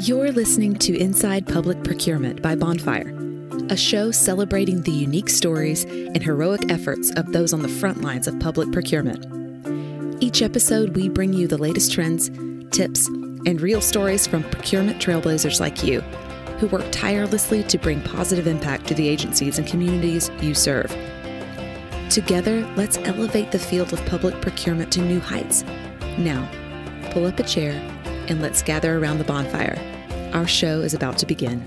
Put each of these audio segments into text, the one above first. You're listening to Inside Public Procurement by Bonfire, a show celebrating the unique stories and heroic efforts of those on the front lines of public procurement. Each episode, we bring you the latest trends, tips, and real stories from procurement trailblazers like you, who work tirelessly to bring positive impact to the agencies and communities you serve. Together, let's elevate the field of public procurement to new heights. Now, pull up a chair and let's gather around the bonfire. Our show is about to begin.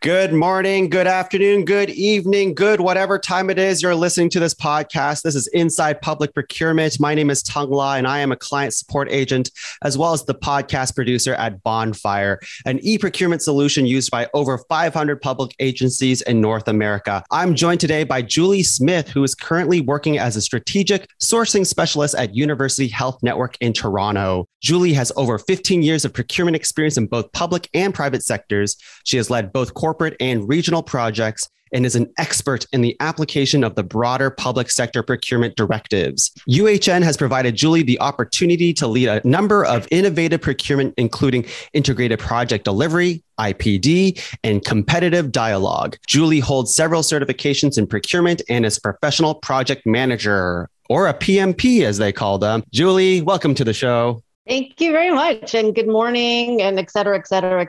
Good morning, good afternoon, good evening, good whatever time it is you're listening to this podcast. This is Inside Public Procurement. My name is Tuong La, and I am a client support agent as well as the podcast producer at Bonfire, an e-procurement solution used by over 500 public agencies in North America. I'm joined today by Juli Smyth, who is currently working as a strategic sourcing specialist at University Health Network in Toronto. Juli has over 15 years of procurement experience in both public and private sectors. She has led both corporate and regional projects and is an expert in the application of the broader public sector procurement directives. UHN has provided Juli the opportunity to lead a number of innovative procurement, including integrated project delivery, IPD, and competitive dialogue. Juli holds several certifications in procurement and is a professional project manager, or a PMP as they call them. Juli, welcome to the show. Thank you very much, and good morning, and et cetera, based on your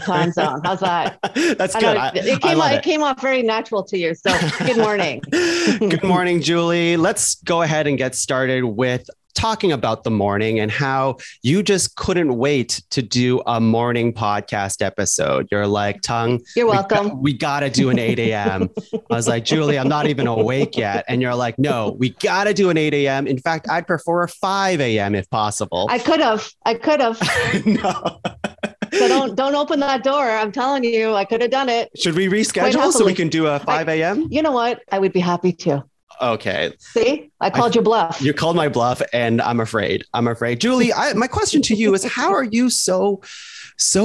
time zone. How's that? That's good. It came off very natural to you, so good morning. Good morning, Juli. Let's go ahead and get started with talking about the morning and how you just couldn't wait to do a morning podcast episode. You're like, Tuong, you're welcome. We got to do an 8 a.m. I was like, Juli, I'm not even awake yet. And you're like, no, we got to do an 8 a.m. In fact, I'd prefer 5 a.m. if possible. I could have. No. So don't open that door. I'm telling you, I could have done it. Should we reschedule so we can do a 5 a.m.? You know what? I would be happy to. Okay. See, I called your bluff. You called my bluff, and I'm afraid. Juli, my question to you is, how are you so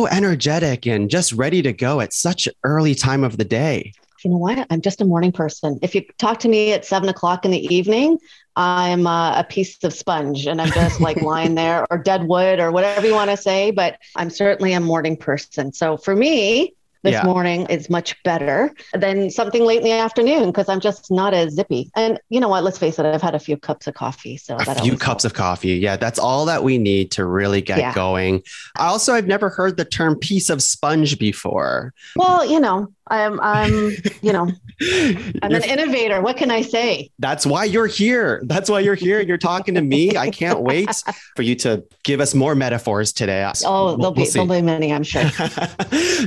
energetic and just ready to go at such an early time of the day? You know what? I'm just a morning person. If you talk to me at 7 o'clock in the evening, I'm a piece of sponge and I'm just like lying there or dead wood or whatever you want to say, but I'm certainly a morning person. So for me, This morning is much better than something late in the afternoon because I'm just not as zippy. And you know what? Let's face it, I've had a few cups of coffee. A few cups of coffee. Yeah, that's all that we need to really get going. Also, I've never heard the term piece of sponge before. Well, you know, I'm an innovator. What can I say? That's why you're here. You're talking to me. I can't wait for you to give us more metaphors today. Oh, there'll be many, I'm sure.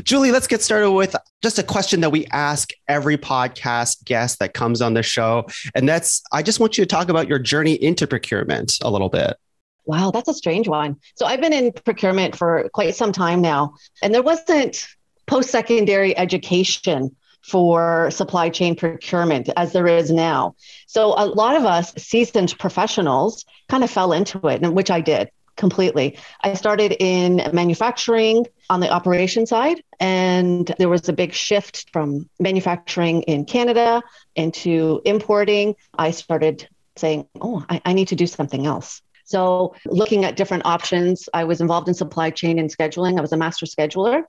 Juli, let's get started with just a question that we ask every podcast guest that comes on the show. And that's, I just want you to talk about your journey into procurement a little bit. Wow, that's a strange one. So I've been in procurement for quite some time now, and there wasn't post-secondary education for supply chain procurement as there is now. So a lot of us seasoned professionals kind of fell into it, which I did completely. I started in manufacturing on the operation side, and there was a big shift from manufacturing in Canada into importing. I started saying, oh, I need to do something else. So looking at different options, I was involved in supply chain and scheduling. I was a master scheduler,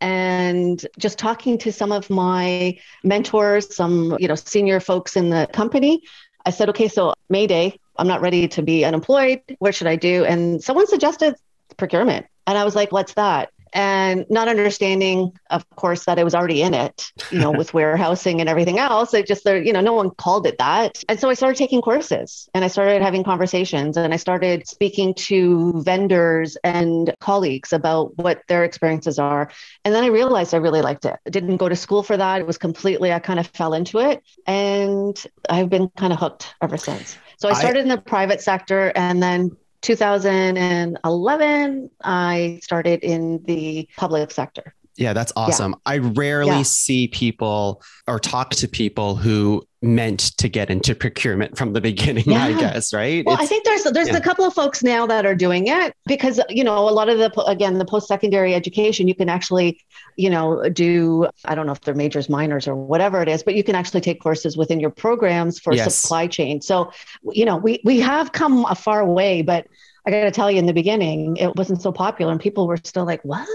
and just talking to some of my mentors, some, you know, senior folks in the company, I said, okay, so Mayday, I'm not ready to be unemployed. What should I do? And someone suggested procurement. And I was like, what's that? And not understanding, of course, that I was already in it, you know, with warehousing and everything else. It just, you know, no one called it that. And so I started taking courses and I started having conversations and I started speaking to vendors and colleagues about what their experiences are. And then I realized I really liked it. I didn't go to school for that. It was completely, I kind of fell into it, and I've been kind of hooked ever since. So I started in the private sector, and then 2011, I started in the public sector. Yeah, that's awesome. Yeah. I rarely see people or talk to people who meant to get into procurement from the beginning, I guess, right? Well, I think there's a couple of folks now that are doing it because, you know, a lot of the post-secondary education, you can actually, you know, do, I don't know if they're majors, minors or whatever it is, but you can actually take courses within your programs for supply chain. So, you know, we have come a far way, but I got to tell you in the beginning, it wasn't so popular and people were still like, what?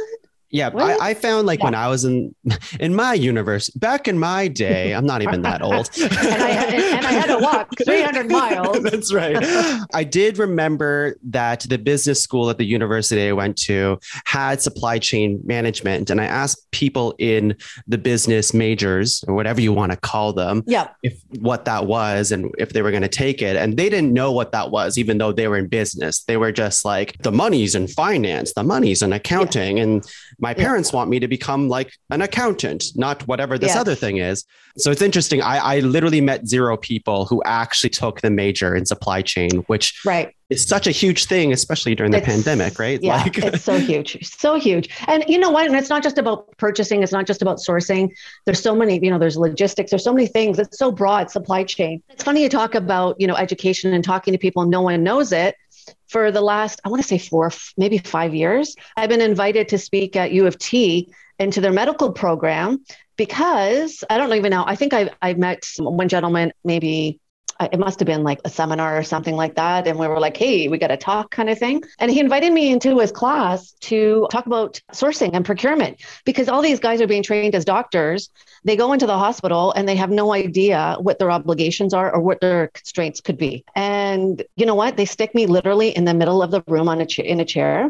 Yeah, I found when I was in my universe, back in my day, I'm not even that old. and I had to walk 300 miles. That's right. I did remember that the business school at the university I went to had supply chain management. And I asked people in the business majors or whatever you want to call them, if what that was and if they were going to take it. And they didn't know what that was, even though they were in business. They were just like, the money's in finance, the money's in accounting. And my parents want me to become like an accountant, not whatever this other thing is. So it's interesting. I literally met zero people who actually took the major in supply chain, which is such a huge thing, especially during the pandemic, right? Yeah, it's so huge. So huge. And you know what? And it's not just about purchasing. It's not just about sourcing. There's so many, you know, there's logistics. There's so many things. It's so broad, supply chain. It's funny you talk about, you know, education and talking to people and no one knows it. For the last, I want to say 4, maybe 5 years, I've been invited to speak at U of T into their medical program because I don't even know. I think I met one gentleman, maybe it must have been like a seminar or something like that. And we were like, hey, we got to talk kind of thing. And he invited me into his class to talk about sourcing and procurement because all these guys are being trained as doctors. They go into the hospital and they have no idea what their obligations are or what their constraints could be. And you know what? They stick me literally in the middle of the room on in a chair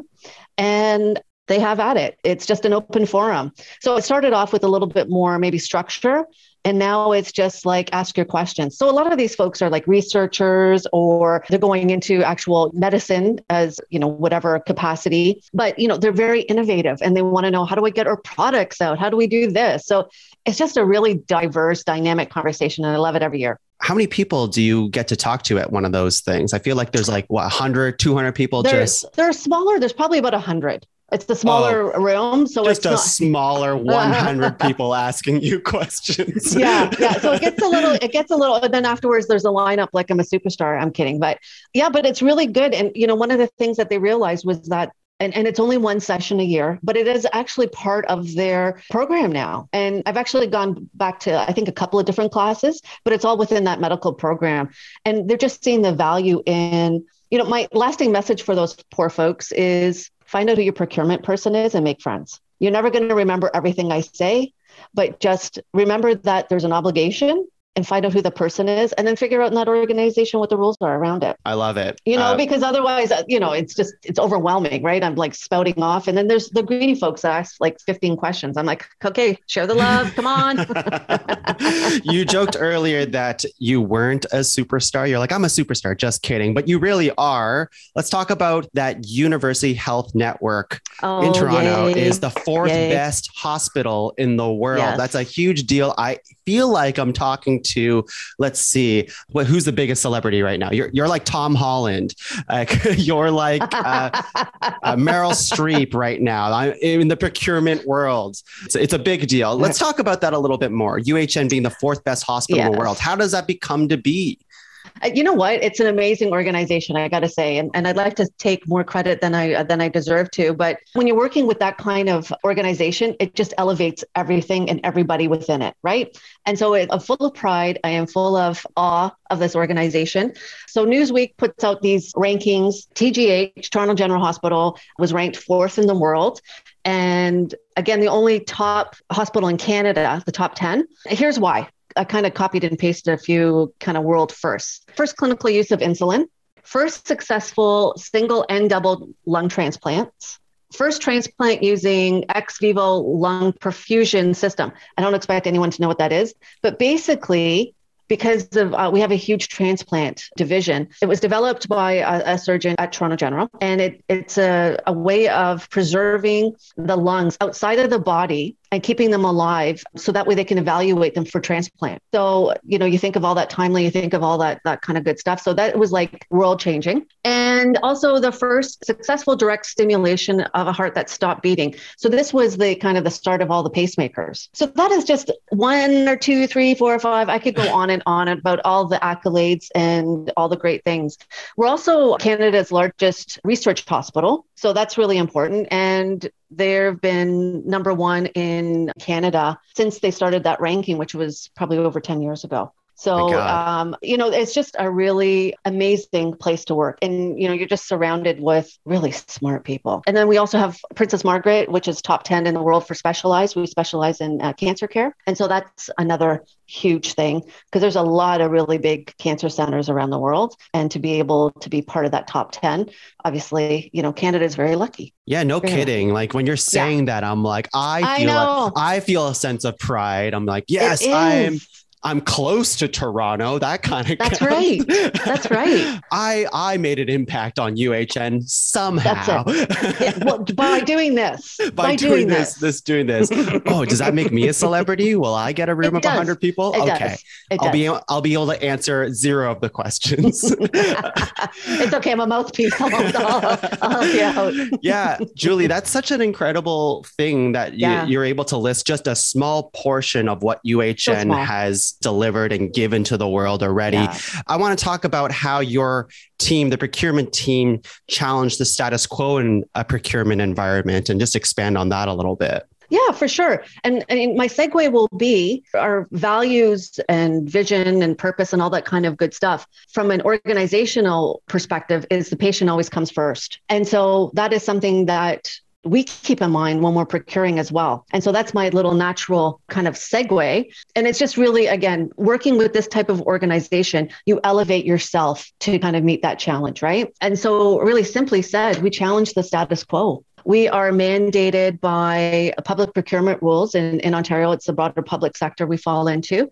and they have at it. It's just an open forum. So it started off with a little bit more maybe structure. And now it's just like, ask your questions. So a lot of these folks are like researchers or they're going into actual medicine as, you know, whatever capacity, but, you know, they're very innovative and they want to know, how do we get our products out? How do we do this? So it's just a really diverse, dynamic conversation. And I love it every year. How many people do you get to talk to at one of those things? I feel like there's like, what, 100, 200 people? They're smaller. There's probably about 100. It's the smaller room. So it's just smaller 100 people asking you questions. Yeah. So it gets a little, and then afterwards there's a lineup, like I'm a superstar. I'm kidding. But it's really good. And, you know, one of the things that they realized was that, and it's only one session a year, but it is actually part of their program now. And I've actually gone back to, I think, a couple of different classes, but it's all within that medical program. And they're just seeing the value in, you know, my lasting message for those poor folks is, find out who your procurement person is and make friends. You're never going to remember everything I say, but just remember that there's an obligation and find out who the person is and then figure out in that organization what the rules are around it. I love it. You know, because otherwise, you know, it's overwhelming, right? I'm like spouting off. And then there's the greedy folks that ask like 15 questions. I'm like, okay, share the love. Come on. You joked earlier that you weren't a superstar. You're like, I'm a superstar. Just kidding. But you really are. Let's talk about that. University Health Network in Toronto is the fourth best hospital in the world. Yes. That's a huge deal. I feel like I'm talking to, let's see, who's the biggest celebrity right now? You're like Tom Holland. You're like Meryl Streep right now. I'm in the procurement world. So it's a big deal. Let's talk about that a little bit more. UHN being the fourth best hospital in the world. How does that become to be? You know what? It's an amazing organization, I got to say. And I'd like to take more credit than I deserve to. But when you're working with that kind of organization, it just elevates everything and everybody within it, right? And so I'm full of pride. I am full of awe of this organization. So Newsweek puts out these rankings. TGH, Toronto General Hospital, was ranked 4th in the world. And again, the only top hospital in Canada, the top 10. Here's why. I kind of copied and pasted a few kind of world firsts. First clinical use of insulin, first successful single and double lung transplants, first transplant using ex vivo lung perfusion system. I don't expect anyone to know what that is, but basically because of we have a huge transplant division. It was developed by a surgeon at Toronto General, and it's a way of preserving the lungs outside of the body and keeping them alive so that way they can evaluate them for transplant. So, you know, you think of all that timely, you think of all that kind of good stuff. So that was like world changing. And also the first successful direct stimulation of a heart that stopped beating. So this was the kind of the start of all the pacemakers. So that is just one or two, three, four, five. I could go on about all the accolades and all the great things. We're also Canada's largest research hospital. So that's really important. And they've been number one in Canada since they started that ranking, which was probably over 10 years ago. So, you know, it's just a really amazing place to work. And, you know, you're just surrounded with really smart people. And then we also have Princess Margaret, which is top 10 in the world for specialized. We specialize in cancer care. And so that's another huge thing because there's a lot of really big cancer centers around the world. And to be able to be part of that top 10, obviously, you know, Canada is very lucky. Yeah, no kidding. Like when you're saying that, I'm like, I feel a sense of pride. I'm like, yes, I'm close to Toronto. That kind of counts. That's right. I made an impact on UHN somehow. That's it. Yeah, well, by doing this. By doing this. Oh, does that make me a celebrity? Will I get a room of 100 people? I'll be able to answer zero of the questions. It's okay. I'm a mouthpiece. I'll help you out. Yeah, Juli, that's such an incredible thing that you're able to list just a small portion of what UHN has delivered and given to the world already. Yeah. I want to talk about how your team, the procurement team, challenged the status quo in a procurement environment and just expand on that a little bit. Yeah, for sure. And I mean, my segue will be our values and vision and purpose and all that kind of good stuff. From an organizational perspective is the patient always comes first. And so that is something that we keep in mind when we're procuring as well. And so that's my little natural kind of segue. And it's just really, again, working with this type of organization, you elevate yourself to kind of meet that challenge, right? And so really simply said, we challenge the status quo. We are mandated by public procurement rules in Ontario. It's the broader public sector we fall into.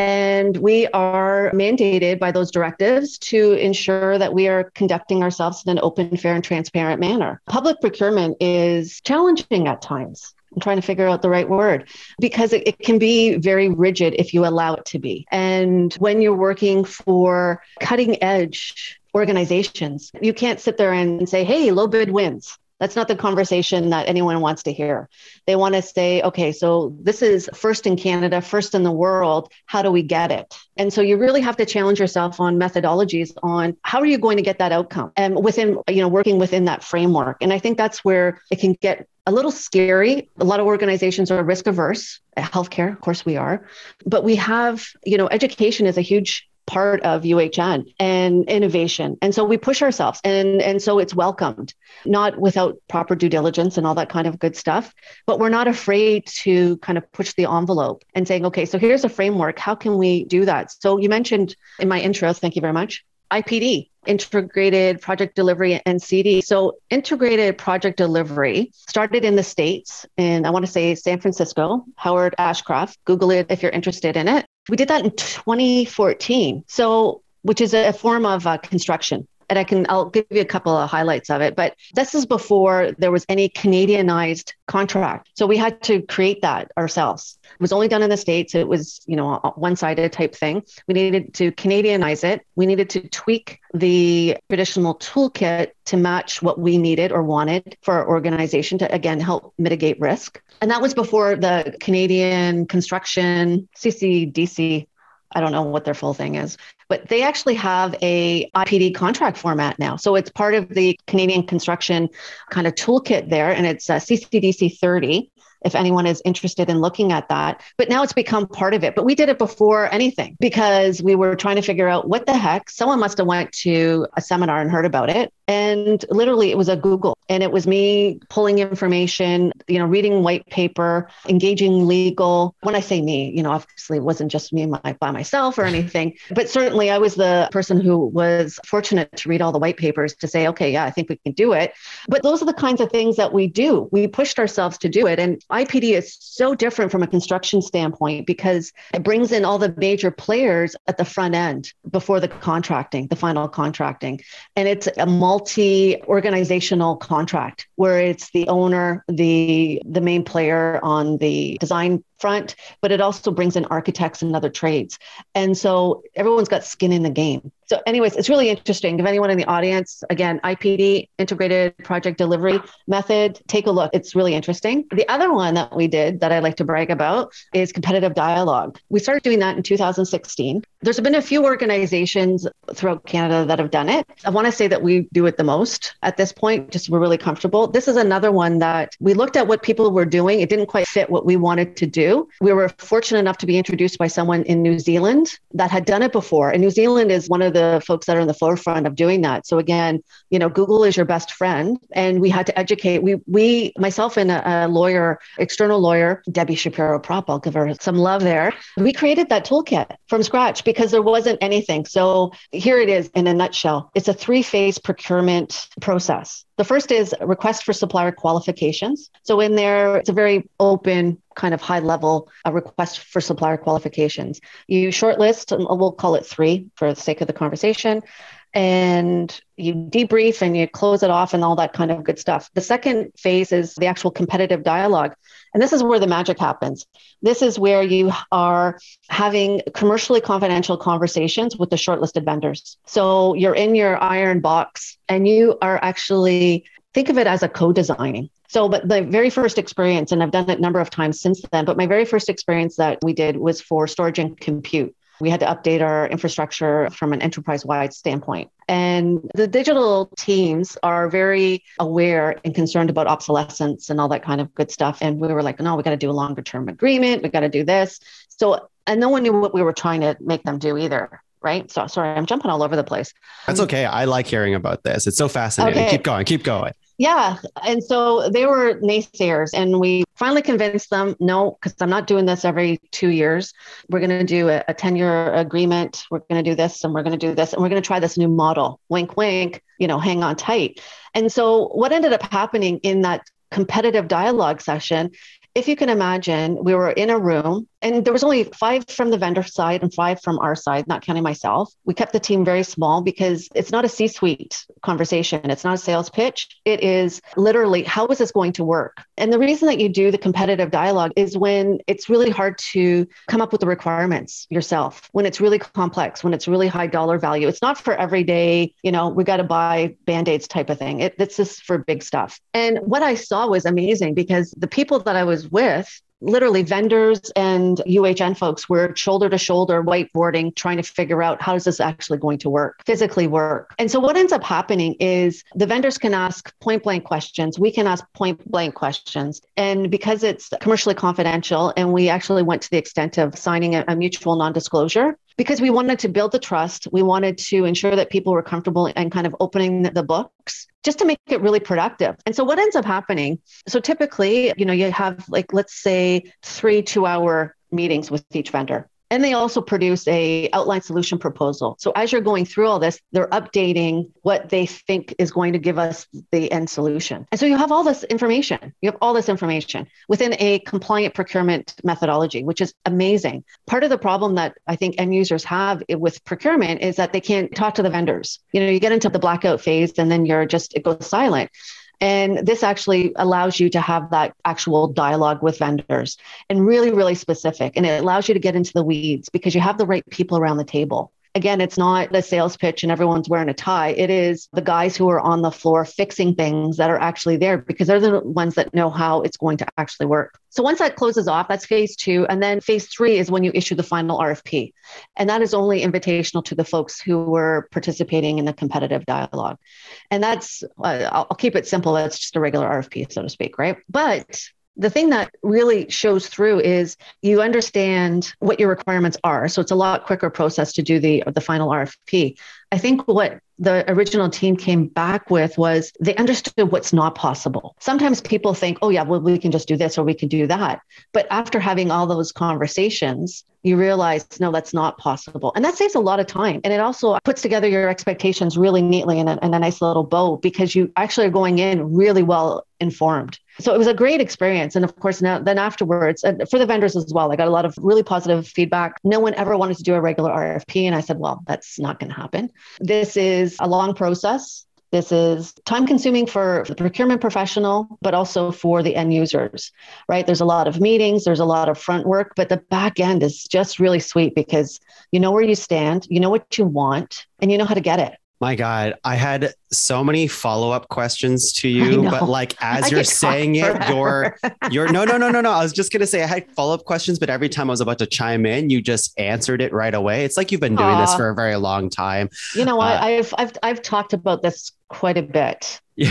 And we are mandated by those directives to ensure that we are conducting ourselves in an open, fair, and transparent manner. Public procurement is challenging at times. I'm trying to figure out the right word because it can be very rigid if you allow it to be. And when you're working for cutting edge organizations, you can't sit there and say, hey, low bid wins. That's not the conversation that anyone wants to hear. They want to say, okay, so this is first in Canada, first in the world. How do we get it? And so you really have to challenge yourself on methodologies on how are you going to get that outcome and within, you know, working within that framework. And I think that's where it can get a little scary. A lot of organizations are risk averse. Healthcare, of course we are, but we have, you know, education is a huge part of UHN and innovation. And so we push ourselves and so it's welcomed, not without proper due diligence and all that kind of good stuff, but we're not afraid to kind of push the envelope and saying, okay, so here's a framework. How can we do that? So you mentioned in my intro, thank you very much, IPD, Integrated Project Delivery and CD. So Integrated Project Delivery started in the States, and I want to say San Francisco, Howard Ashcraft, Google it if you're interested in it. We did that in 2014, so which is a form of construction. And I'll give you a couple of highlights of it, but this is before there was any Canadianized contract. So we had to create that ourselves. It was only done in the States. It was, you know, a one-sided type thing. We needed to Canadianize it. We needed to tweak the traditional toolkit to match what we needed or wanted for our organization to, again, help mitigate risk. And that was before the Canadian construction, CCDC, I don't know what their full thing is, but they actually have a IPD contract format now. So it's part of the Canadian construction kind of toolkit there. And it's CCDC 30, if anyone is interested in looking at that. But now it's become part of it. But we did it before anything because we were trying to figure out what the heck. Someone must have went to a seminar and heard about it. And literally it was a Google and it was me pulling information, you know, reading white paper, engaging legal. When I say me, you know, obviously it wasn't just me by myself or anything, but certainly I was the person who was fortunate to read all the white papers to say, okay, yeah, I think we can do it. But those are the kinds of things that we do. We pushed ourselves to do it. And IPD is so different from a construction standpoint because it brings in all the major players at the front end before the contracting, the final contracting. And it's a multi-organizational contract. where it's the owner, the main player on the design front, but it also brings in architects and other trades. And so everyone's got skin in the game. So anyways, it's really interesting. If anyone in the audience, again, IPD, Integrated Project Delivery Method, take a look. It's really interesting. The other one that we did that I like to brag about is competitive dialogue. We started doing that in 2016. There's been a few organizations throughout Canada that have done it. I want to say that we do it the most at this point, just we're really comfortable. This is another one that we looked at what people were doing. It didn't quite fit what we wanted to do. We were fortunate enough to be introduced by someone in New Zealand that had done it before. And New Zealand is one of the folks that are in the forefront of doing that. So again, you know, Google is your best friend. And we had to educate. We myself and a lawyer, external lawyer, Debbie Shapiro Propp, I'll give her some love there. We created that toolkit from scratch because there wasn't anything. So here it is in a nutshell. It's a 3-phase procurement process. The first is request for supplier qualifications. So in there, it's a very open kind of high level request for supplier qualifications. You shortlist, and we'll call it 3 for the sake of the conversation, and you debrief and you close it off and all that kind of good stuff. The second phase is the actual competitive dialogue. And this is where the magic happens. This is where you are having commercially confidential conversations with the shortlisted vendors. So you're in your iron box and you are actually, think of it as a co-designing. So, but the very first experience, and I've done it a number of times since then, but my very first experience that we did was for storage and compute. We had to update our infrastructure from an enterprise-wide standpoint. And the digital teams are very aware and concerned about obsolescence and all that kind of good stuff. And we were like, no, we got to do a longer term agreement. We got to do this. So, and no one knew what we were trying to make them do either. Right. So sorry, I'm jumping all over the place. That's okay. I like hearing about this. It's so fascinating. Okay. Keep going. Yeah. And so they were naysayers and we finally convinced them, no, because I'm not doing this every 2 years. We're going to do a 10-year agreement. We're going to do this and we're going to do this and we're going to try this new model. Wink, wink, you know, hang on tight. And so what ended up happening in that competitive dialogue session, if you can imagine, we were in a room and there was only 5 from the vendor side and 5 from our side, not counting myself. We kept the team very small because it's not a C-suite conversation. It's not a sales pitch. It is literally, how is this going to work? And the reason that you do the competitive dialogue is when it's really hard to come up with the requirements yourself, when it's really complex, when it's really high dollar value. It's not for everyday, you know, we got to buy Band-Aids type of thing. It's just for big stuff. And what I saw was amazing because the people that I was with, literally vendors and UHN folks were shoulder to shoulder whiteboarding, trying to figure out how is this actually going to work, physically work. And so what ends up happening is the vendors can ask point blank questions. We can ask point blank questions. And because it's commercially confidential, and we actually went to the extent of signing a mutual non-disclosure, because we wanted to build the trust. We wanted to ensure that people were comfortable and kind of opening the books just to make it really productive. And so what ends up happening, so typically, you know, you have like, let's say 3 2-hour meetings with each vendor. And they also produce a outline solution proposal. So as you're going through all this, they're updating what they think is going to give us the end solution. And so you have all this information. You have all this information within a compliant procurement methodology, which is amazing. Part of the problem that I think end users have with procurement is that they can't talk to the vendors. You know, you get into the blackout phase and then it goes silent. And this actually allows you to have that actual dialogue with vendors and really, really specific. And it allows you to get into the weeds because you have the right people around the table. Again, it's not the sales pitch and everyone's wearing a tie. It is the guys who are on the floor fixing things that are actually there because they're the ones that know how it's going to actually work. So once that closes off, that's phase 2. And then phase 3 is when you issue the final RFP. And that is only invitational to the folks who were participating in the competitive dialogue. And that's, I'll keep it simple. That's just a regular RFP, so to speak, right? But the thing that really shows through is you understand what your requirements are. So it's a lot quicker process to do the final RFP. I think what the original team came back with was they understood what's not possible. Sometimes people think, oh yeah, well, we can just do this or we can do that. But after having all those conversations, you realize, no, that's not possible. And that saves a lot of time. And it also puts together your expectations really neatly in a nice little bow because you actually are going in really well informed. So it was a great experience. And of course, now then afterwards, and for the vendors as well, I got a lot of really positive feedback. No one ever wanted to do a regular RFP. And I said, well, that's not going to happen. This is a long process. This is time consuming for the procurement professional, but also for the end users, right? There's a lot of meetings, there's a lot of front work, but the back end is just really sweet because you know where you stand, you know what you want, and you know how to get it. My God, I had so many follow-up questions to you, but like as I you're saying it, forever. you're no. I was just going to say I had follow-up questions, but every time I was about to chime in, you just answered it right away. It's like you've been doing this for a very long time. You know what? I've talked about this quite a bit. You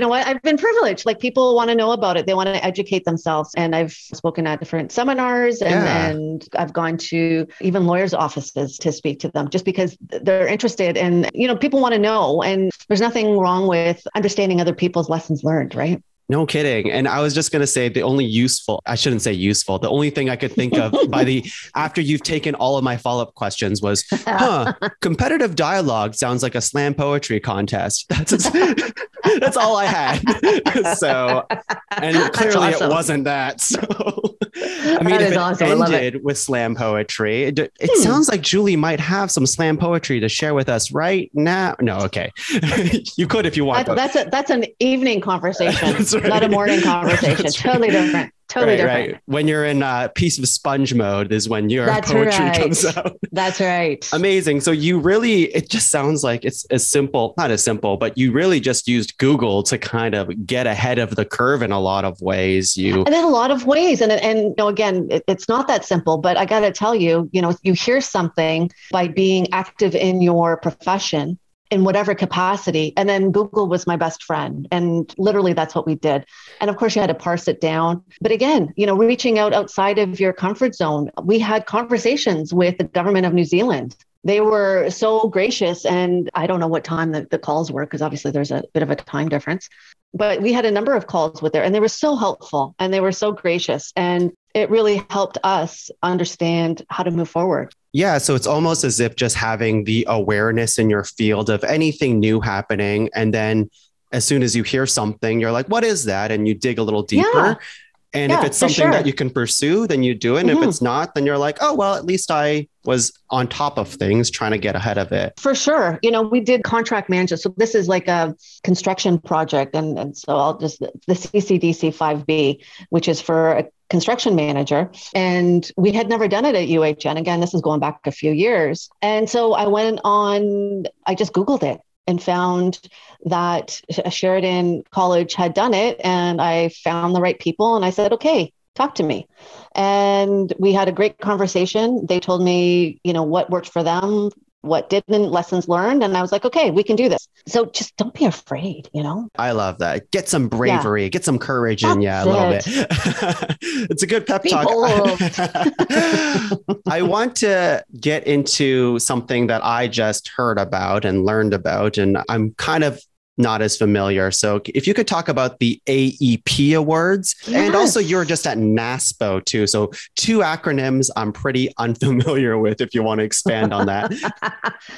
know what? I've been privileged. Like people want to know about it. They want to educate themselves. And I've spoken at different seminars and I've gone to even lawyers' offices to speak to them just because they're interested and, you know, people want to know, and there's nothing wrong with understanding other people's lessons learned, right? No kidding. And I was just going to say the only thing I could think of after you've taken all of my follow-up questions was, competitive dialogue sounds like a slam poetry contest. That's all I had. So, and clearly awesome. It wasn't that. So, I mean, if it awesome. Ended with slam poetry, it sounds like Juli might have some slam poetry to share with us right now. No, okay. You could if you want. That's an evening conversation. That's right. Not a morning conversation. Right. Totally different. Right. When you're in a piece of sponge mode is when your poetry comes out. That's right. Amazing. So it just sounds like it's not as simple, but you really just used Google to kind of get ahead of the curve in a lot of ways. And you know, again, it's not that simple, but I got to tell you, you know, you hear something by being active in your profession in whatever capacity. And then Google was my best friend. And literally that's what we did. And of course you had to parse it down. But again, you know, reaching out outside of your comfort zone, we had conversations with the government of New Zealand. They were so gracious. And I don't know what time the calls were, because obviously there's a bit of a time difference. But we had a number of calls with there, and they were so helpful and they were so gracious. And it really helped us understand how to move forward. Yeah. So it's almost as if just having the awareness in your field of anything new happening. And then as soon as you hear something, you're like, what is that? And you dig a little deeper. Yeah. And if it's something that you can pursue, then you do it. And if it's not, then you're like, oh, well, at least I was on top of things, trying to get ahead of it. For sure. You know, we did contract management. So this is like a construction project. And so the CCDC 5B, which is for a construction manager. And we had never done it at UHN. Again, this is going back a few years. And so I just Googled it and found that Sheridan College had done it. And I found the right people and I said, okay, talk to me. And we had a great conversation. They told me, you know, what worked for them, what didn't, lessons learned. And I was like, okay, we can do this. So just don't be afraid, you know? I love that. Get some bravery, get some courage in you a little bit. It's a good pep talk. I want to get into something that I just heard about and learned about, and I'm kind of not as familiar. So if you could talk about the AEP awards and also you're just at NASPO too. So two acronyms I'm pretty unfamiliar with if you want to expand on that.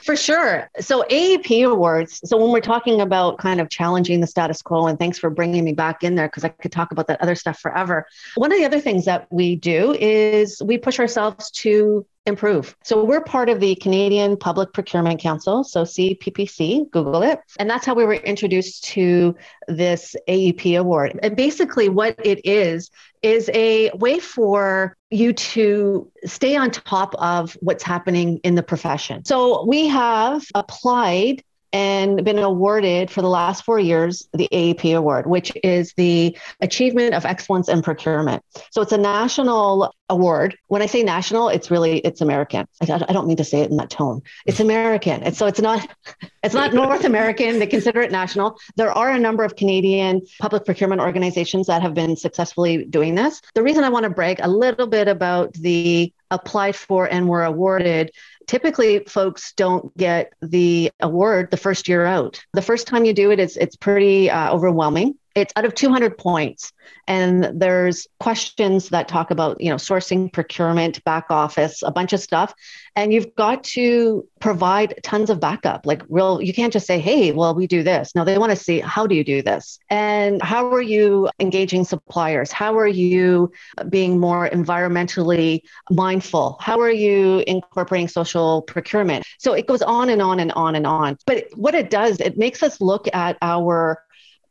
For sure. So AEP awards. So when we're talking about kind of challenging the status quo, and thanks for bringing me back in there because I could talk about that other stuff forever. One of the other things that we do is we push ourselves to improve. So we're part of the Canadian Public Procurement Council, so CPPC, Google it. And that's how we were introduced to this AEP award. And basically what it is a way for you to stay on top of what's happening in the profession. So we have applied and been awarded for the last 4 years, the AEP award, which is the Achievement of Excellence in Procurement. So it's a national award. When I say national, it's American. I don't mean to say it in that tone. It's American. And so it's not North American. They consider it national. There are a number of Canadian public procurement organizations that have been successfully doing this. The reason I want to brag a little bit about the applied for and were awarded, typically folks don't get the award the first year out. The first time you do it, it's pretty overwhelming. It's out of 200 points, and there's questions that talk about, you know, sourcing, procurement, back office, a bunch of stuff. And you've got to provide tons of backup, like real, you can't just say, hey, well, we do this. No, they want to see, how do you do this? And how are you engaging suppliers? How are you being more environmentally mindful? How are you incorporating social procurement? So it goes on and on and on and on. But what it does, it makes us look at our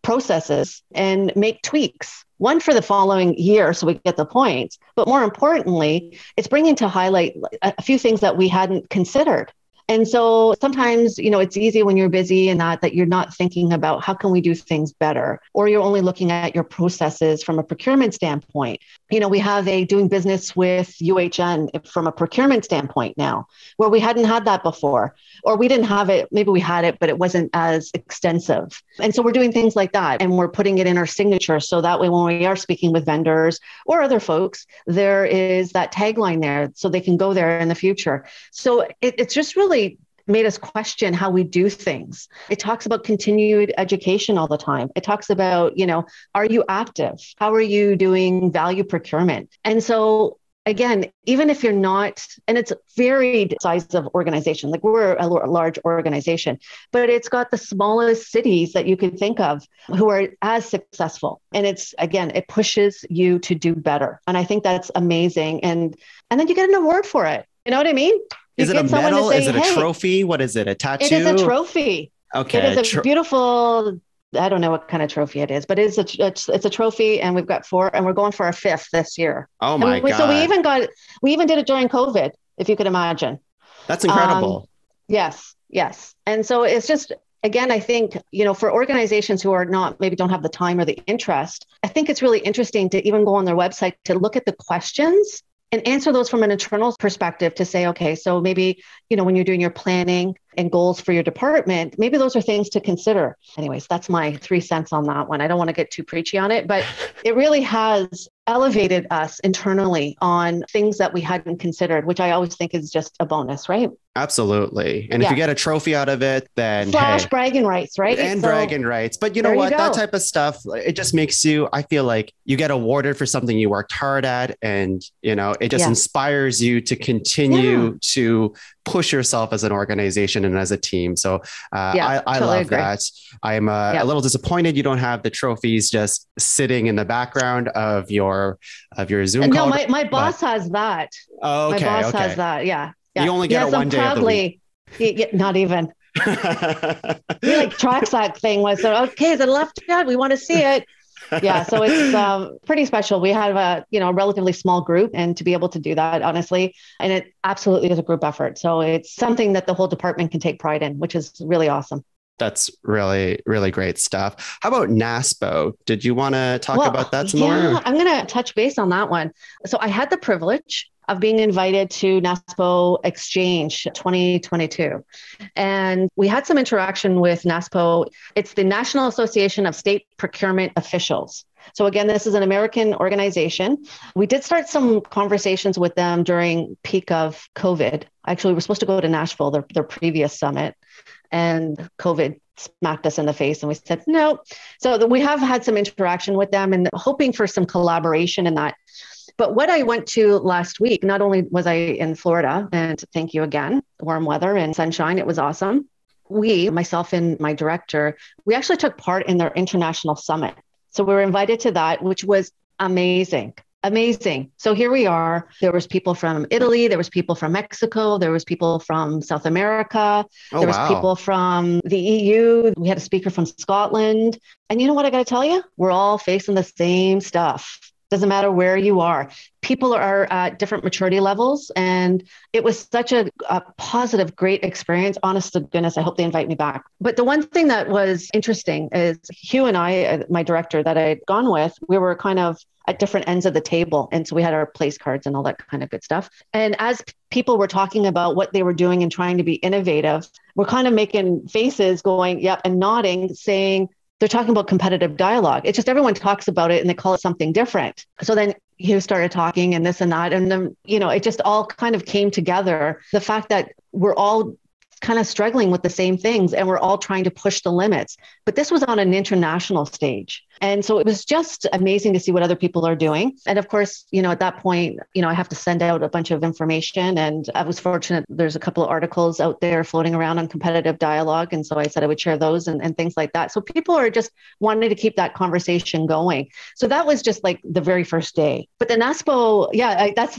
processes and make tweaks, one for the following year so we get the points, but more importantly, it's bringing to highlight a few things that we hadn't considered. And so sometimes, you know, it's easy when you're busy and that you're not thinking about how can we do things better, or you're only looking at your processes from a procurement standpoint. You know, we have a doing business with UHN from a procurement standpoint now, where we hadn't had that before, or we didn't have it. Maybe we had it, but it wasn't as extensive. And so we're doing things like that, and we're putting it in our signature. So that way, when we are speaking with vendors or other folks, there is that tagline there so they can go there in the future. So it's just really made us question how we do things. It talks about continued education all the time. It talks about, you know, are you active? How are you doing value procurement? And so again, even if you're not, and it's varied size of organization, like we're a large organization, but it's got the smallest cities that you can think of who are as successful. And it's, again, it pushes you to do better. And I think that's amazing. And then you get an award for it. You know what I mean? Is it a medal? Is it a trophy? What is it? A tattoo? It is a trophy. Okay. It is a beautiful, I don't know what kind of trophy it is, but it's a trophy, and we've got 4, and we're going for our 5th this year. Oh my God. So we even did it during COVID, if you could imagine. That's incredible. Yes. Yes. And so it's just, again, I think, you know, for organizations who are not, maybe don't have the time or the interest, I think it's really interesting to even go on their website to look at the questions and answer those from an internal perspective to say, okay, so maybe, you know, when you're doing your planning and goals for your department, maybe those are things to consider. Anyways, that's my 3 cents on that one. I don't want to get too preachy on it, but it really has elevated us internally on things that we hadn't considered, which I always think is just a bonus, right? Absolutely. And if you get a trophy out of it, then slash bragging rights, right? And so, bragging rights. But you know what? That type of stuff, it just makes you, I feel like you get awarded for something you worked hard at, and, you know, it just inspires you to continue to push yourself as an organization and as a team. So I totally love that. I'm a little disappointed you don't have the trophies just sitting in the background of your Zoom call. No, my boss has that. Oh, okay. My boss has that. Yeah. Yeah. You only get it one day of the week. Not even. We like tracks that thing was so, okay, the left hand, we want to see it. Yeah. So it's pretty special. We have a relatively small group, and to be able to do that, honestly, and it absolutely is a group effort. So it's something that the whole department can take pride in, which is really awesome. That's really, really great stuff. How about NASPO? Did you want to talk about that some more? I'm going to touch base on that one. So I had the privilege of being invited to NASPO Exchange 2022. And we had some interaction with NASPO. It's the National Association of State Procurement Officials. So again, this is an American organization. We did start some conversations with them during peak of COVID. Actually, we were supposed to go to Nashville, their previous summit, and COVID smacked us in the face and we said, no. So we have had some interaction with them and hoping for some collaboration in that. But what I went to last week, not only was I in Florida, and thank you again, warm weather and sunshine, it was awesome. We, myself and my director, we actually took part in their international summit. So we were invited to that, which was amazing. Amazing. So here we are. There was people from Italy. There was people from Mexico. There was people from South America. There was people from the EU. We had a speaker from Scotland. And you know what I got to tell you? We're all facing the same stuff. Doesn't matter where you are. People are at different maturity levels. And it was such a positive, great experience. Honest to goodness, I hope they invite me back. But the one thing that was interesting is Hugh and I, my director that I had gone with, we were kind of at different ends of the table. And so we had our place cards and all that kind of good stuff. And as people were talking about what they were doing and trying to be innovative, we're kind of making faces going, yep, and nodding, saying, they're talking about competitive dialogue. It's just everyone talks about it and they call it something different. So then Hugh started talking and this and that. And then, you know, it just all kind of came together. The fact that we're all kind of struggling with the same things, and we're all trying to push the limits. But this was on an international stage. And so it was just amazing to see what other people are doing. And of course, you know, at that point, you know, I have to send out a bunch of information. And I was fortunate, there's a couple of articles out there floating around on competitive dialogue. And so I said I would share those and things like that. So people are just wanting to keep that conversation going. So that was just like the very first day. But the NASPO,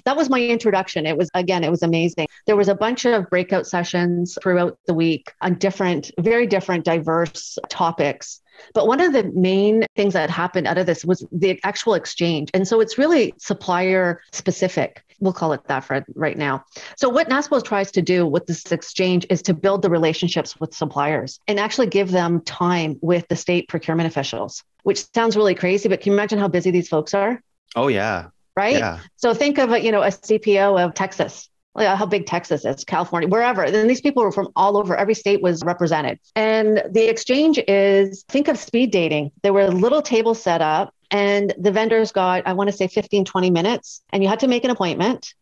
that was my introduction. It was, again, it was amazing. There was a bunch of breakout sessions throughout the week on different, very different, diverse topics. But one of the main things that happened out of this was the actual exchange. And so it's really supplier specific. We'll call it that for right now. So what NASPO tries to do with this exchange is to build the relationships with suppliers and actually give them time with the state procurement officials, which sounds really crazy, but can you imagine how busy these folks are? Oh, yeah. Right? Yeah. So think of, you know, a CPO of Texas. How big Texas is, California, wherever. Then these people were from all over. Every state was represented. And the exchange is, think of speed dating. There were little tables set up and the vendors got, I want to say 15, 20 minutes, and you had to make an appointment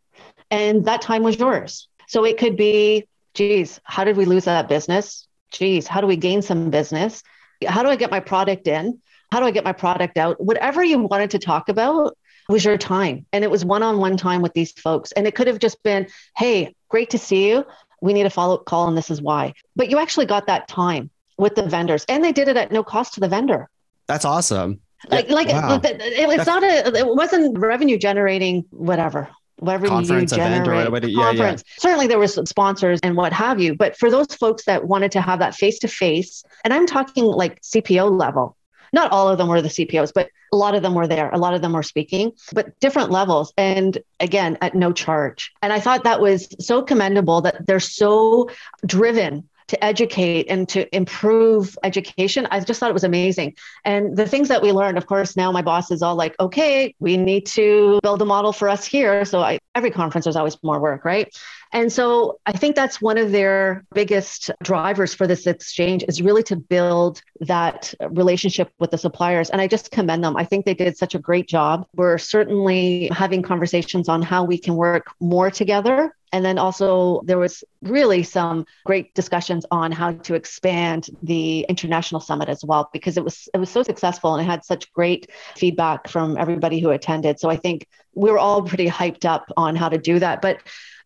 and that time was yours. So it could be, geez, how did we lose that business? Geez, how do we gain some business? How do I get my product in? How do I get my product out? Whatever you wanted to talk about was your time. And it was one-on-one time with these folks. And it could have just been, hey, great to see you. We need a follow-up call and this is why. But you actually got that time with the vendors and they did it at no cost to the vendor. That's awesome. It wasn't revenue generating, whatever conference, you generate. Event or conference. Yeah. Certainly there was sponsors and what have you, but for those folks that wanted to have that face-to-face, and I'm talking like CPO level, not all of them were the CPOs, but a lot of them were there. A lot of them were speaking, but different levels. And again, at no charge. And I thought that was so commendable that they're so driven to educate and to improve education. I just thought it was amazing. And the things that we learned, of course, now my boss is all like, okay, we need to build a model for us here. So every conference, there's always more work, right? And so I think that's one of their biggest drivers for this exchange is really to build that relationship with the suppliers. And I just commend them. I think they did such a great job. We're certainly having conversations on how we can work more together. And then also there was really some great discussions on how to expand the international summit as well, because it was so successful and it had such great feedback from everybody who attended. So I think we were all pretty hyped up on how to do that. But,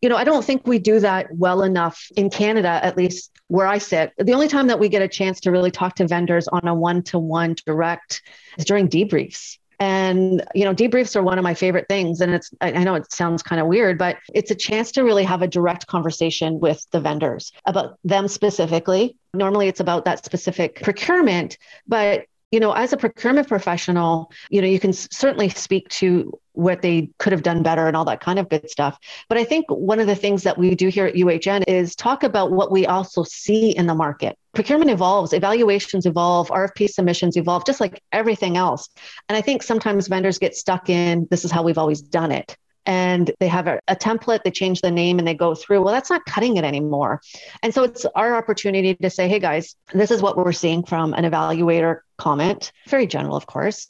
you know, I don't think we do that well enough in Canada, at least where I sit. The only time that we get a chance to really talk to vendors on a one-to-one direct is during debriefs. And, you know, debriefs are one of my favorite things. And I know it sounds kind of weird, but it's a chance to really have a direct conversation with the vendors about them specifically. Normally it's about that specific procurement, but, you know, as a procurement professional, you know, you can certainly speak to what they could have done better and all that kind of good stuff. But I think one of the things that we do here at UHN is talk about what we also see in the market. Procurement evolves, evaluations evolve, RFP submissions evolve, just like everything else. And I think sometimes vendors get stuck in, this is how we've always done it. And they have a template, they change the name and they go through, well, that's not cutting it anymore. And so it's our opportunity to say, hey guys, this is what we're seeing from an evaluator comment, very general, of course.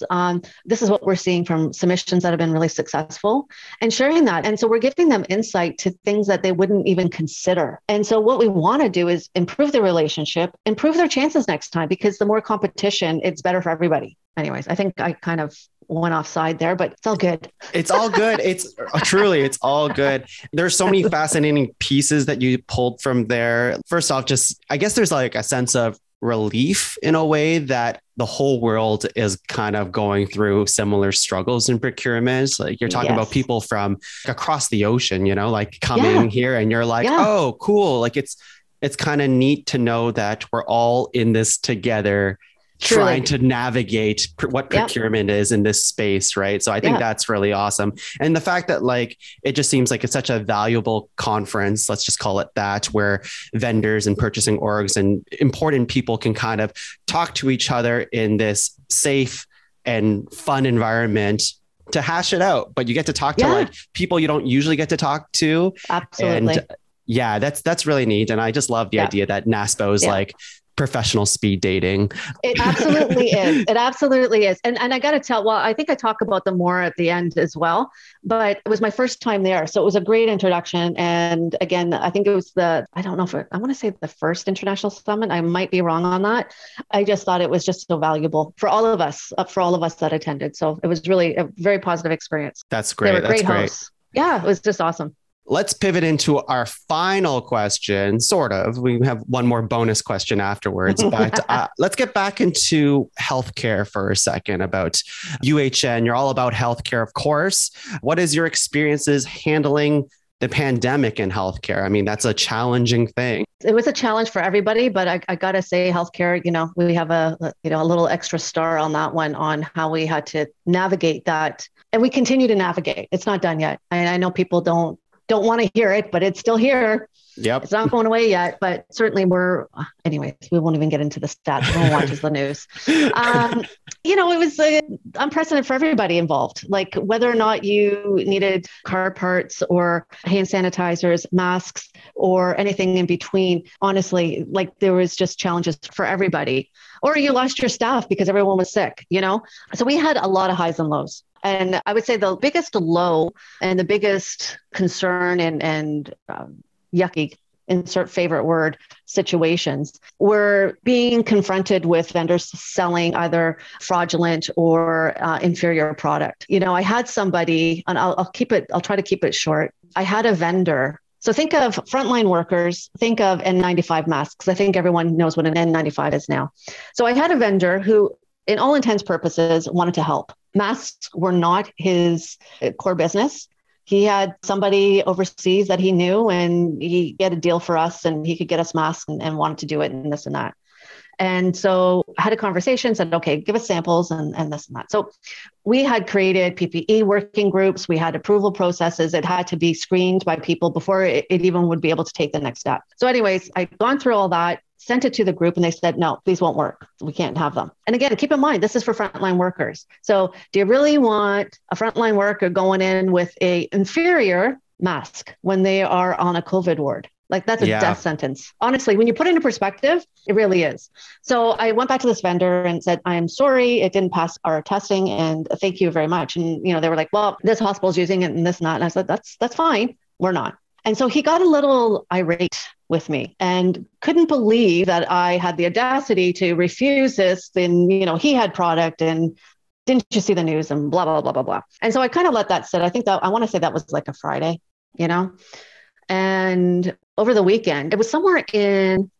This is what we're seeing from submissions that have been really successful and sharing that. And so we're giving them insight to things that they wouldn't even consider. And so what we want to do is improve the relationship, improve their chances next time, because the more competition, it's better for everybody. Anyways, I think I kind of went offside there, but it's all good. It's all good. It's truly, it's all good. There's so many fascinating pieces that you pulled from there. First off, just, I guess there's like a sense of relief in a way that the whole world is kind of going through similar struggles in procurement. Like you're talking about people from across the ocean, you know, like coming here and you're like, oh, cool. Like it's kind of neat to know that we're all in this together. Truly. Trying to navigate what procurement is in this space, right? So I think that's really awesome. And the fact that like, it just seems like it's such a valuable conference, let's just call it that, where vendors and purchasing orgs and important people can kind of talk to each other in this safe and fun environment to hash it out. But you get to talk to like people you don't usually get to talk to. Absolutely. And yeah, that's really neat. And I just love the idea that NASPO is like professional speed dating. It absolutely is. It absolutely is. And I got to tell, well, I think I talk about them more at the end as well, but it was my first time there. So it was a great introduction. And again, I think it was the first international summit. I might be wrong on that. I just thought it was just so valuable for all of us that attended. So it was really a very positive experience. That's great. They were great hosts. Yeah, it was just awesome. Let's pivot into our final question, sort of. We have one more bonus question afterwards, but let's get back into healthcare for a second about UHN. You're all about healthcare, of course. What is your experiences handling the pandemic in healthcare? I mean, that's a challenging thing. It was a challenge for everybody, but I got to say healthcare, we have a little extra star on that one, on how we had to navigate that. And we continue to navigate. It's not done yet. And I know people don't want to hear it, but it's still here. Yep. It's not going away yet, but certainly we won't even get into the stats. No one watches the news. It was unprecedented for everybody involved, like whether or not you needed car parts or hand sanitizers, masks, or anything in between. Honestly, like there was just challenges for everybody, or you lost your staff because everyone was sick, So we had a lot of highs and lows. And I would say the biggest low and the biggest concern and yucky, insert favorite word, situations were being confronted with vendors selling either fraudulent or inferior product. I had somebody, and I'll try to keep it short. I had a vendor. So think of frontline workers, think of N95 masks. I think everyone knows what an N95 is now. So I had a vendor who, in all intents purposes, wanted to help. Masks were not his core business. He had somebody overseas that he knew, and he had a deal for us, and he could get us masks and wanted to do it and this and that. And so I had a conversation, said, okay, give us samples and this and that. So we had created PPE working groups. We had approval processes. It had to be screened by people before it even would be able to take the next step. So anyways, I'd gone through all that, sent it to the group, and they said, no, these won't work. We can't have them. And again, keep in mind, this is for frontline workers. So do you really want a frontline worker going in with an inferior mask when they are on a COVID ward? Like that's a death sentence. Honestly, when you put it into perspective, it really is. So I went back to this vendor and said, I am sorry, it didn't pass our testing, and thank you very much. And, they were like, well, this hospital's using it and this and that. And I said, that's fine. We're not. And so he got a little irate with me and couldn't believe that I had the audacity to refuse this. Then, he had product and didn't you see the news and blah, blah, blah, blah, blah. And so I kind of let that sit. I think that I want to say that was like a Friday, and over the weekend, it was somewhere in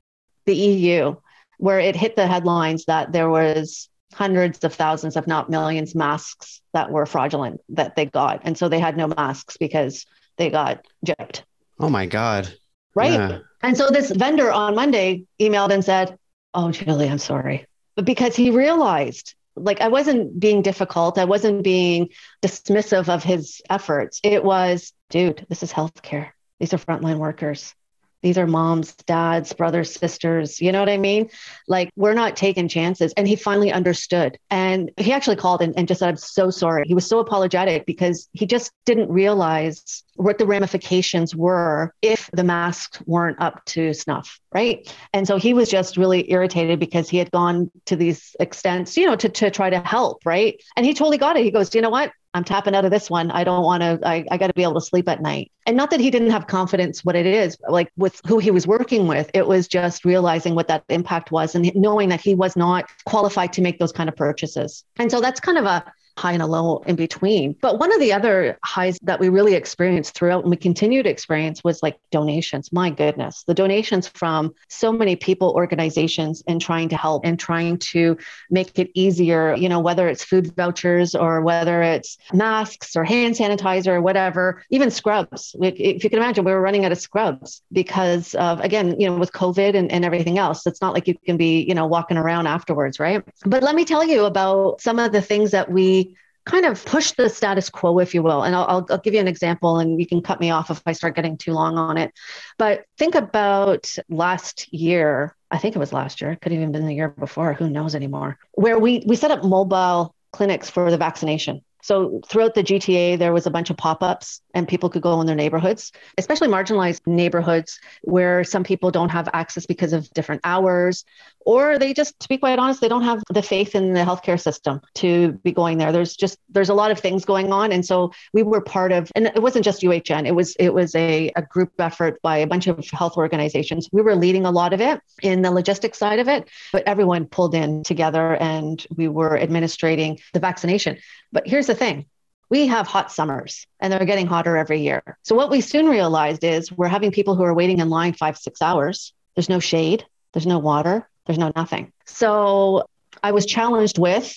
the EU where it hit the headlines that there was hundreds of thousands, if not millions, masks that were fraudulent that they got. And so they had no masks because they got gypped. Oh my God. Right. Yeah. And so this vendor on Monday emailed and said, oh, Julie, I'm sorry. But because he realized, like, I wasn't being difficult. I wasn't being dismissive of his efforts. It was, dude, this is healthcare. These are frontline workers. These are moms, dads, brothers, sisters. You know what I mean? Like, we're not taking chances. And he finally understood. And he actually called and just said, I'm so sorry. He was so apologetic because he just didn't realize what the ramifications were if the masks weren't up to snuff, right? And so he was just really irritated because he had gone to these extents, to try to help, right? And he totally got it. He goes, you know what? I'm tapping out of this one. I don't want to, I got to be able to sleep at night. And not that he didn't have confidence what it is, like with who he was working with, it was just realizing what that impact was and knowing that he was not qualified to make those kind of purchases. And so that's kind of a high and a low in between. But one of the other highs that we really experienced throughout and we continue to experience was like donations. My goodness, the donations from so many people, organizations, and trying to help and trying to make it easier, whether it's food vouchers or whether it's masks or hand sanitizer or whatever, even scrubs. If you can imagine, we were running out of scrubs because of, again, with COVID and everything else, it's not like you can be, walking around afterwards, right? But let me tell you about some of the things that we kind of push the status quo, if you will. And I'll give you an example, and you can cut me off if I start getting too long on it. But think about last year. I think it was last year. It could have even been the year before. Who knows anymore? Where we set up mobile clinics for the vaccination. So throughout the GTA, there was a bunch of pop-ups and people could go in their neighborhoods, especially marginalized neighborhoods where some people don't have access because of different hours or they just, to be quite honest, they don't have the faith in the healthcare system to be going there. There's a lot of things going on. And so we were part of, and it wasn't just UHN, it was a group effort by a bunch of health organizations. We were leading a lot of it in the logistics side of it, but everyone pulled in together and we were administrating the vaccination. But here's the thing. We have hot summers and they're getting hotter every year. So what we soon realized is we're having people who are waiting in line 5-6 hours. There's no shade. There's no water. There's no nothing. So I was challenged with,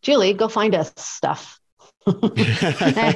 Julie, go find us stuff. Go ahead.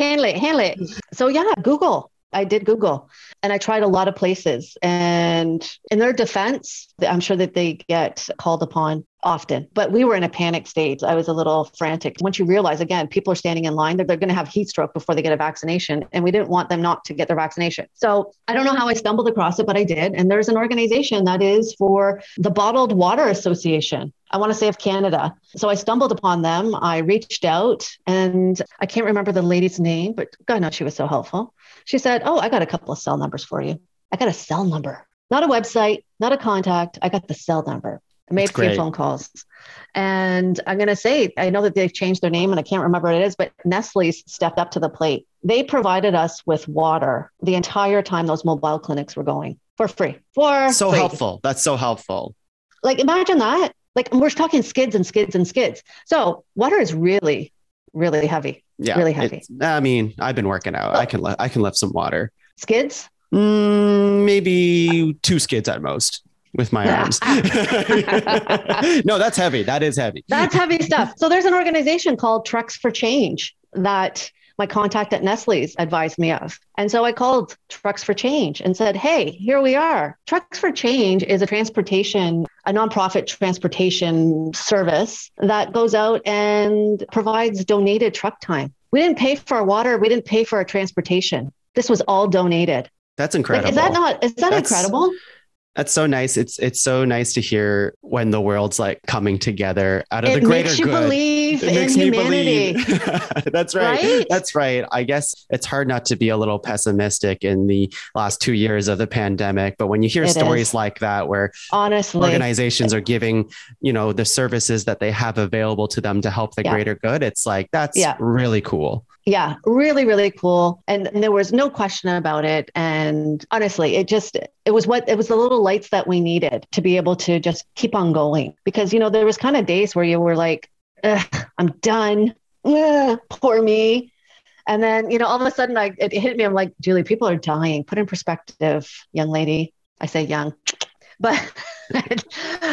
Handle it. So yeah, Google. I did Google and I tried a lot of places, and in their defense, I'm sure that they get called upon often, but we were in a panic stage. I was a little frantic. Once you realize, again, people are standing in line, they're going to have heat stroke before they get a vaccination. And we didn't want them not to get their vaccination. So I don't know how I stumbled across it, but I did. And there's an organization that is for the Bottled Water Association, I want to say, of Canada. So I stumbled upon them. I reached out, and I can't remember the lady's name, but God knows she was so helpful. She said, oh, I got a couple of cell numbers for you. I got a cell number, not a website, not a contact. I got the cell number. I made a few phone calls. And I'm going to say, I know that they've changed their name and I can't remember what it is, but Nestle stepped up to the plate. They provided us with water the entire time those mobile clinics were going for free. Helpful. That's so helpful. Like, imagine that. Like, we're talking skids and skids and skids. So water is really, really heavy. Yeah, really heavy. I mean, I've been working out. Oh. I can lift some water. Skids? Maybe 2 skids at most with my arms. No, that's heavy. That is heavy. That's heavy stuff. So there's an organization called Trucks for Change that my contact at Nestle's advised me of. And so I called Trucks for Change and said, hey, here we are. Trucks for Change is a nonprofit transportation service that goes out and provides donated truck time. We didn't pay for our water. We didn't pay for our transportation. This was all donated. That's incredible. Like, is that incredible? That's so nice. It's so nice to hear when the world's like coming together out of the greater good. It makes me believe in humanity. That's right. That's right. I guess it's hard not to be a little pessimistic in the last 2 years of the pandemic. But when you hear stories like that, where honestly organizations are giving, the services that they have available to them to help the greater good, it's like, that's really cool. Yeah, really, really cool. And there was no question about it. And honestly, it was the little lights that we needed to be able to just keep on going. Because, there was kind of days where you were like, I'm done. Ugh, poor me. And then, all of a sudden it hit me. I'm like, Julie, people are dying. Put in perspective, young lady. I say young, but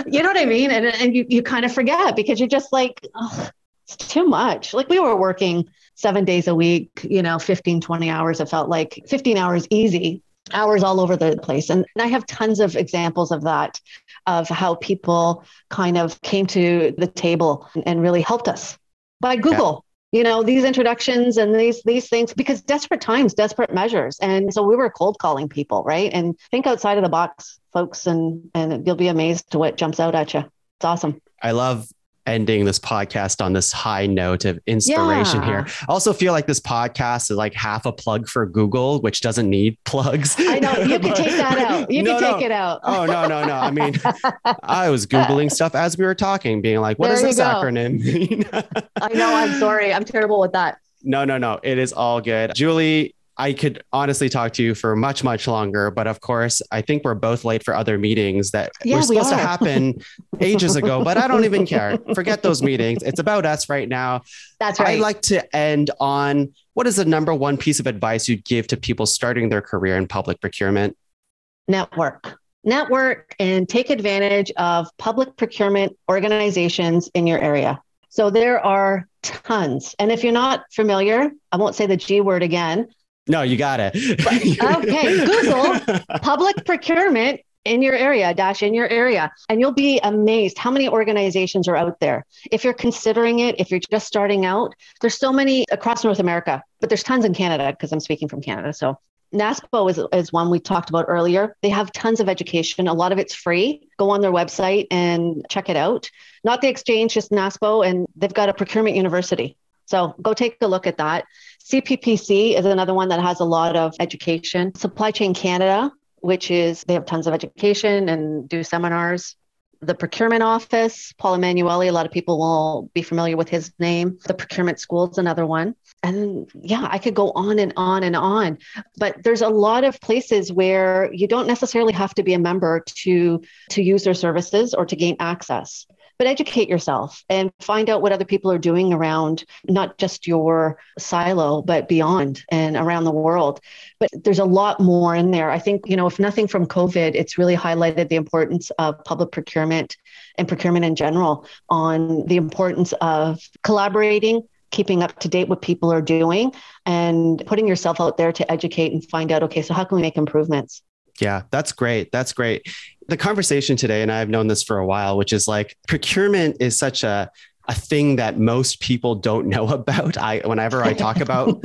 you know what I mean? And you kind of forget because you're just like, oh, it's too much. Like, we were working 7 days a week, 15, 20 hours. It felt like 15 hours easy, hours all over the place. And I have tons of examples of that, of how people kind of came to the table and really helped us by Google, these introductions and these things, because desperate times, desperate measures. And so we were cold calling people, right? And think outside of the box, folks, and you'll be amazed to what jumps out at you. It's awesome. I love ending this podcast on this high note of inspiration here. I also feel like this podcast is like half a plug for Google, which doesn't need plugs. I know. You can take that out. You can take it out. Oh, no. I mean, I was Googling stuff as we were talking, being like, what does this acronym mean? I know. I'm sorry. I'm terrible with that. No. It is all good. Julie, I could honestly talk to you for much, much longer, but of course, I think we're both late for other meetings that were supposed to happen ages ago, but I don't even care. Forget those meetings. It's about us right now. That's right. I'd like to end on, what is the number one piece of advice you'd give to people starting their career in public procurement? Network and take advantage of public procurement organizations in your area. So there are tons. And if you're not familiar, I won't say the G word again. No, you got it. Okay. Google public procurement in your area, and you'll be amazed how many organizations are out there. If you're considering it, if you're just starting out, there's so many across North America, but there's tons in Canada because I'm speaking from Canada. So NASPO is one we talked about earlier. They have tons of education. A lot of it's free. Go on their website and check it out. Not the Exchange, just NASPO. And they've got a procurement university. So go take a look at that. CPPC is another one that has a lot of education. Supply Chain Canada, which is they have tons of education and do seminars. The procurement office, Paul Emanueli, a lot of people will be familiar with his name. The procurement school is another one. And yeah, I could go on and on and on. But there's a lot of places where you don't necessarily have to be a member to use their services or to gain access. But educate yourself and find out what other people are doing around not just your silo, but beyond and around the world. But there's a lot more in there. I think, you know, if nothing from COVID, it's really highlighted the importance of public procurement and procurement in general, on the importance of collaborating, keeping up to date what people are doing, and putting yourself out there to educate and find out, okay, so how can we make improvements? Yeah, that's great. That's great. The conversation today, and I've known this for a while, which is like procurement is such a thing that most people don't know about. Whenever I talk about,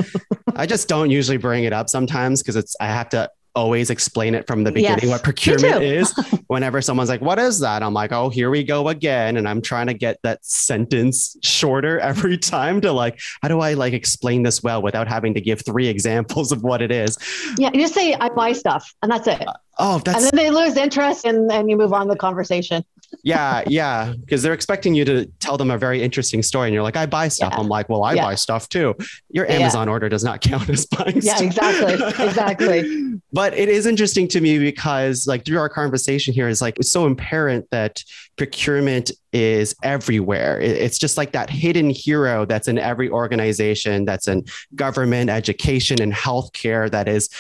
I just don't usually bring it up sometimes because I have to always explain it from the beginning, yes, what procurement is. Whenever someone's like, what is that? I'm like, oh, here we go again. And I'm trying to get that sentence shorter every time to like, how do I like explain this well without having to give three examples of what it is? Yeah. You just say, I buy stuff and that's it. And then they lose interest and you move on the conversation. Yeah. Yeah. Because they're expecting you to tell them a very interesting story. And you're like, I buy stuff. Yeah. I'm like, well, I buy stuff too. Your Amazon order does not count as buying stuff. Yeah, exactly. Exactly. But it is interesting to me because like through our conversation here is like, it's so apparent that procurement is everywhere. It's just like that hidden hero that's in every organization, that's in government, education, and healthcare that is,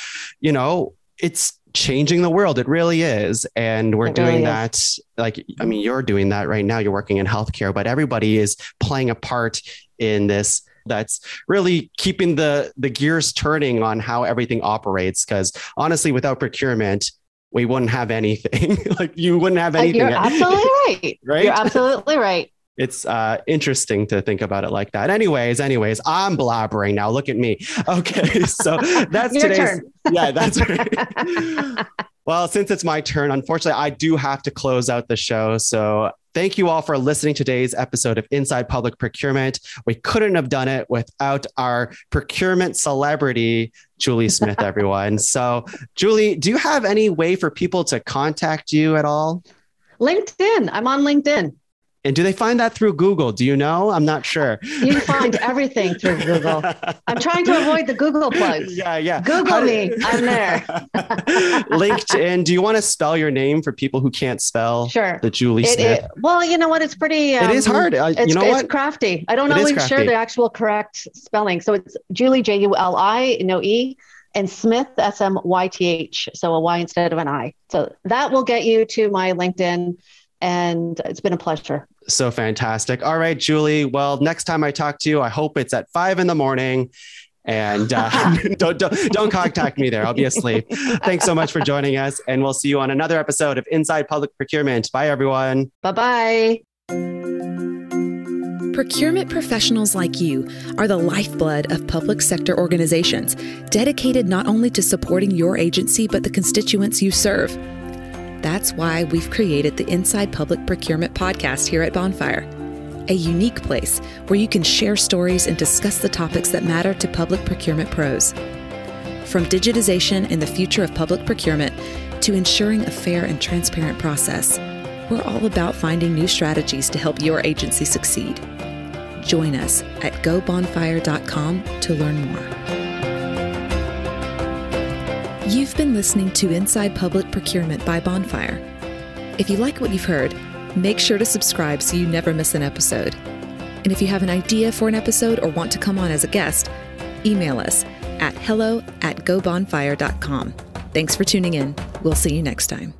you know, it's changing the world. It really is. And we're doing that. Like, I mean, you're doing that right now. You're working in healthcare, but everybody is playing a part in this. That's really keeping the gears turning on how everything operates. Because honestly, without procurement, we wouldn't have anything. Like you wouldn't have anything. You're absolutely right. Right. You're absolutely right. It's interesting to think about it like that. Anyways, I'm blabbering now. Look at me. Okay, so that's your today's turn. Yeah, that's right. Well, since it's my turn, unfortunately, I do have to close out the show. So thank you all for listening to today's episode of Inside Public Procurement. We couldn't have done it without our procurement celebrity, Juli Smyth, everyone. So Juli, do you have any way for people to contact you at all? LinkedIn. I'm on LinkedIn. And do they find that through Google? Do you know? I'm not sure. You find everything through Google. I'm trying to avoid the Google plugs. Yeah. Google me. I'm there. LinkedIn. Do you want to spell your name for people who can't spell? Sure. The Juli Smyth. Well, you know what? It's pretty. It is hard. It's crafty. I don't always share the actual correct spelling. So it's Juli, Juli, no E, and Smyth, Smyth. So a Y instead of an I. So that will get you to my LinkedIn. And it's been a pleasure. So fantastic. All right, Juli. Well, next time I talk to you, I hope it's at 5 a.m. and don't contact me there. I'll be asleep. Thanks so much for joining us. And we'll see you on another episode of Inside Public Procurement. Bye, everyone. Bye-bye. Procurement professionals like you are the lifeblood of public sector organizations, dedicated not only to supporting your agency, but the constituents you serve. That's why we've created the Inside Public Procurement podcast here at Bonfire, a unique place where you can share stories and discuss the topics that matter to public procurement pros. From digitization and the future of public procurement to ensuring a fair and transparent process, we're all about finding new strategies to help your agency succeed. Join us at gobonfire.com to learn more. You've been listening to Inside Public Procurement by Bonfire. If you like what you've heard, make sure to subscribe so you never miss an episode. And if you have an idea for an episode or want to come on as a guest, email us at hello@gobonfire.com. Thanks for tuning in. We'll see you next time.